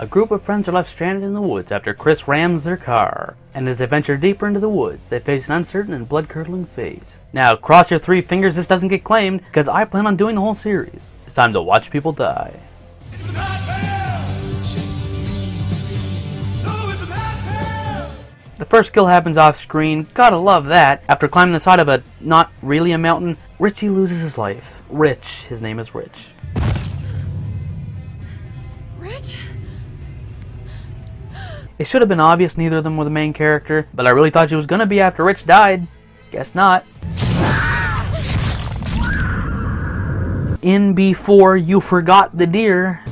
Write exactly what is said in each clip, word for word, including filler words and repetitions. A group of friends are left stranded in the woods after Chris rams their car. And as they venture deeper into the woods, they face an uncertain and blood-curdling fate. Now, cross your three fingers this doesn't get claimed, because I plan on doing the whole series. It's time to watch people die. It's the Mad Pail! It's just a dream. No, it's the Mad Pail! The first kill happens off-screen. Gotta love that. After climbing the side of a not really a mountain, Richie loses his life. Rich. His name is Rich. Rich? It should have been obvious neither of them were the main character, but I really thought she was gonna be after Rich died. Guess not. In before you forgot the deer.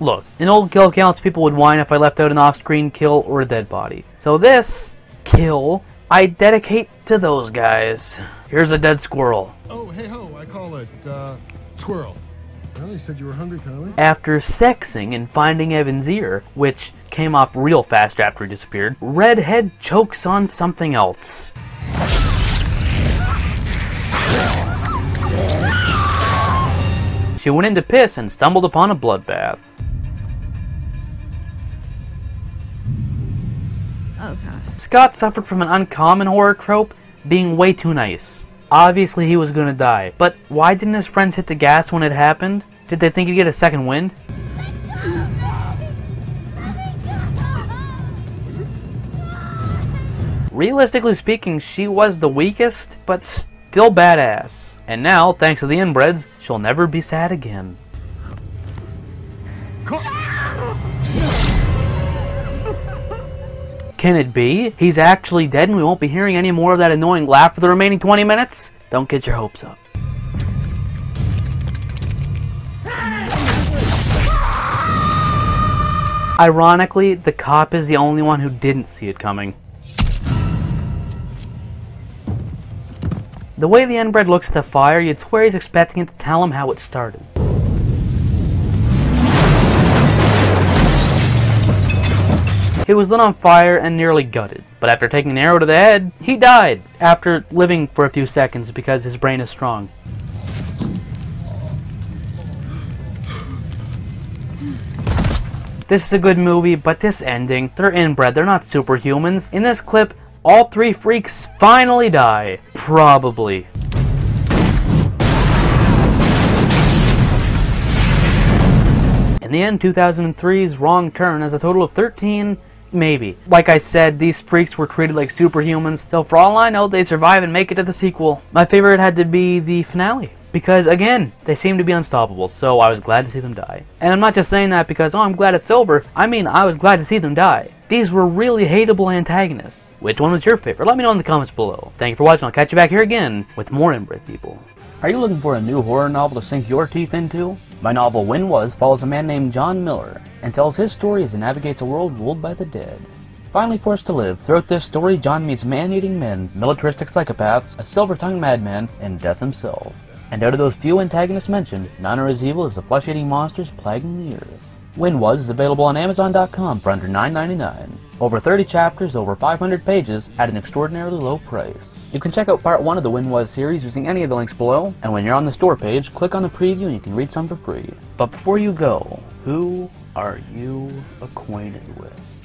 Look, in old kill counts people would whine if I left out an off-screen kill or a dead body. So this kill, I dedicate to those guys. Here's a dead squirrel. Oh, hey ho, I call it, uh, squirrel. Well, you said you were hungry, Conley. After sexing and finding Evan's ear, which came off real fast after he disappeared, Redhead chokes on something else. She went in to piss and stumbled upon a bloodbath. Oh, God. Scott suffered from an uncommon horror trope, being way too nice. Obviously he was gonna die, but why didn't his friends hit the gas when it happened? Did they think he'd get a second wind? Realistically speaking, she was the weakest, but still badass. And now, thanks to the inbreds, she'll never be sad again. Can it be? He's actually dead and we won't be hearing any more of that annoying laugh for the remaining twenty minutes? Don't get your hopes up. Ironically, the cop is the only one who didn't see it coming. The way the inbred looks at the fire, you'd swear he's expecting it to tell him how it started. He was lit on fire and nearly gutted, but after taking an arrow to the head, he died after living for a few seconds because his brain is strong. This is a good movie, but this ending, they're inbred, they're not superhumans. In this clip, all three freaks finally die. Probably. In the end, two thousand three's Wrong Turn has a total of thirteen, maybe. Like I said, these freaks were treated like superhumans, so for all I know, they survive and make it to the sequel. My favorite had to be the finale, because again, they seem to be unstoppable, so I was glad to see them die. And I'm not just saying that because, oh, I'm glad it's over, I mean, I was glad to see them die. These were really hateable antagonists. Which one was your favorite? Let me know in the comments below. Thank you for watching. I'll catch you back here again with more inbred people. Are you looking for a new horror novel to sink your teeth into? My novel, When Was, follows a man named John Miller and tells his story as he navigates a world ruled by the dead. Finally forced to live, throughout this story, John meets man-eating men, militaristic psychopaths, a silver-tongued madman, and death himself. And out of those few antagonists mentioned, none are as evil as the flesh-eating monsters plaguing the earth. When Was is available on Amazon dot com for under nine ninety-nine. Over thirty chapters, over five hundred pages, at an extraordinarily low price. You can check out part one of the When Was series using any of the links below, and when you're on the store page, click on the preview and you can read some for free. But before you go, who are you acquainted with?